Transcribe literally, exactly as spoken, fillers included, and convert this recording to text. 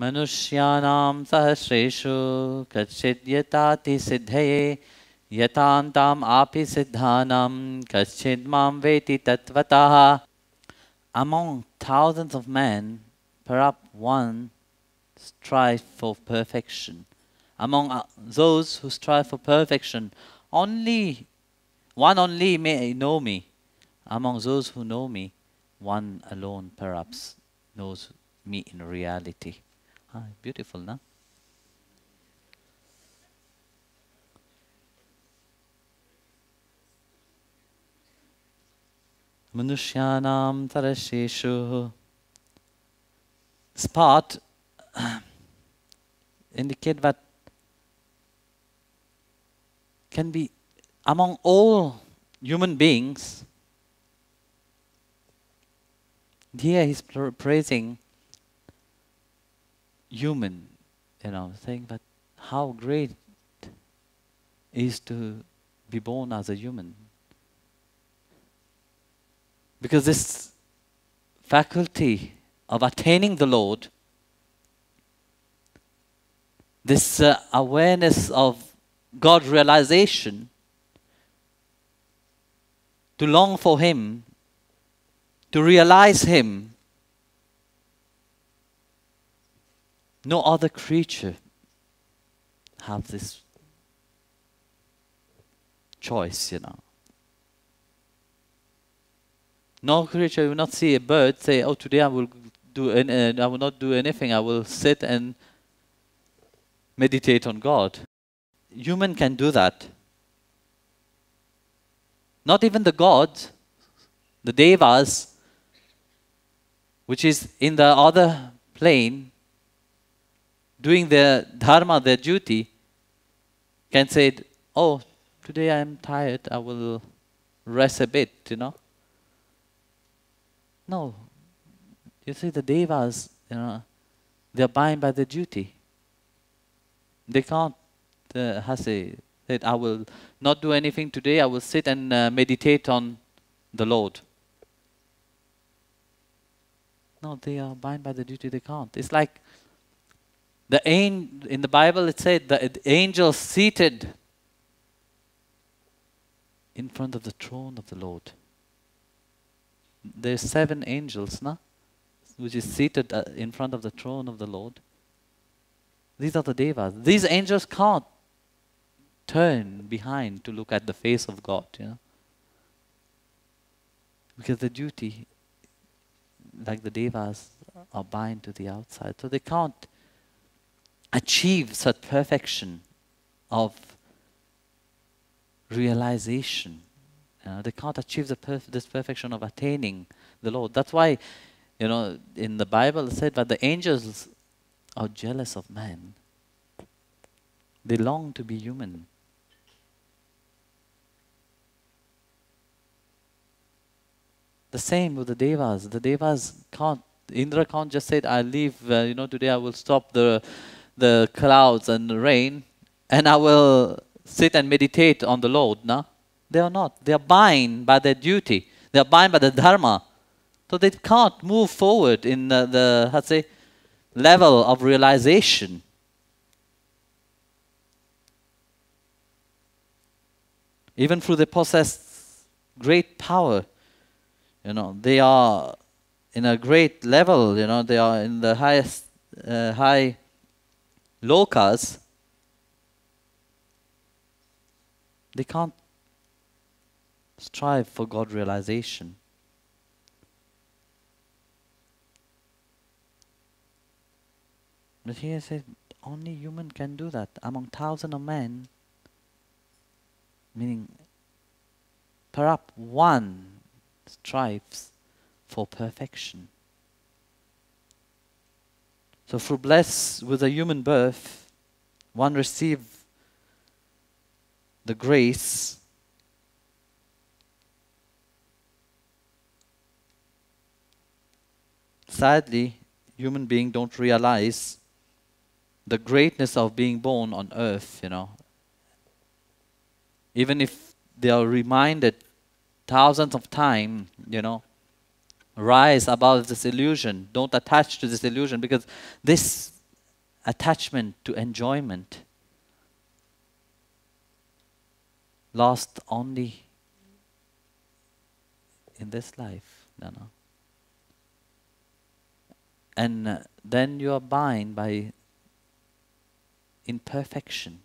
Manushyanam sahasreshu kachid yatati siddhaye, yatantam api siddhānam kachidmam veti tatvataha. Among thousands of men, perhaps one strives for perfection. Among those who strive for perfection, only one only may know me. Among those who know me, one alone perhaps knows me in reality. Ah, beautiful, no? Manushyanam tarasheshu. This part indicates that can be among all human beings. Here he's praising human, you know, saying that how great is to be born as a human. Because this faculty of attaining the Lord, this uh, awareness of God realization, to long for Him, to realize Him, no other creature have this choice, you know. No creature will not see a bird say, "Oh, today I will do. An, uh, I will not do anything. I will sit and meditate on God." Human can do that. Not even the gods, the devas, which is in the other plane, doing their dharma, their duty, can say, "Oh, today I am tired. I will rest a bit," you know. No, you see the devas, you know, they are bound by their duty. They can't uh, has a, that I will not do anything today, I will sit and uh, meditate on the Lord. No, they are bound by the duty, they can't. It's like the an in the Bible it said the, the angels seated in front of the throne of the Lord. There's seven angels, na, which is seated uh, in front of the throne of the Lord. These are the devas. These angels can't turn behind to look at the face of God, you know, because the duty, like the devas, are bound to the outside, so they can't achieve such perfection of realization. You know, they can't achieve the perf this perfection of attaining the Lord. That's why, you know, in the Bible it said that the angels are jealous of man. They long to be human. The same with the devas. The devas can't. Indra can't just say, "I leave. Uh, you know, today I will stop the the clouds and the rain, and I will sit and meditate on the Lord." No. They are not. They are bound by their duty. They are bound by the dharma. So they can't move forward in the, the how to say, level of realization. Even though they possess great power, you know, they are in a great level, you know, they are in the highest, uh, high lokas. They can't strive for God realization. But here it says only human can do that. Among thousands of men, meaning perhaps one strives for perfection. So through blessed with a human birth, one receives the grace . Sadly, human beings don't realize the greatness of being born on earth, you know. Even if they are reminded thousands of times, you know, rise above this illusion, don't attach to this illusion, because this attachment to enjoyment lasts only in this life. No, no. And then you are bound by imperfection.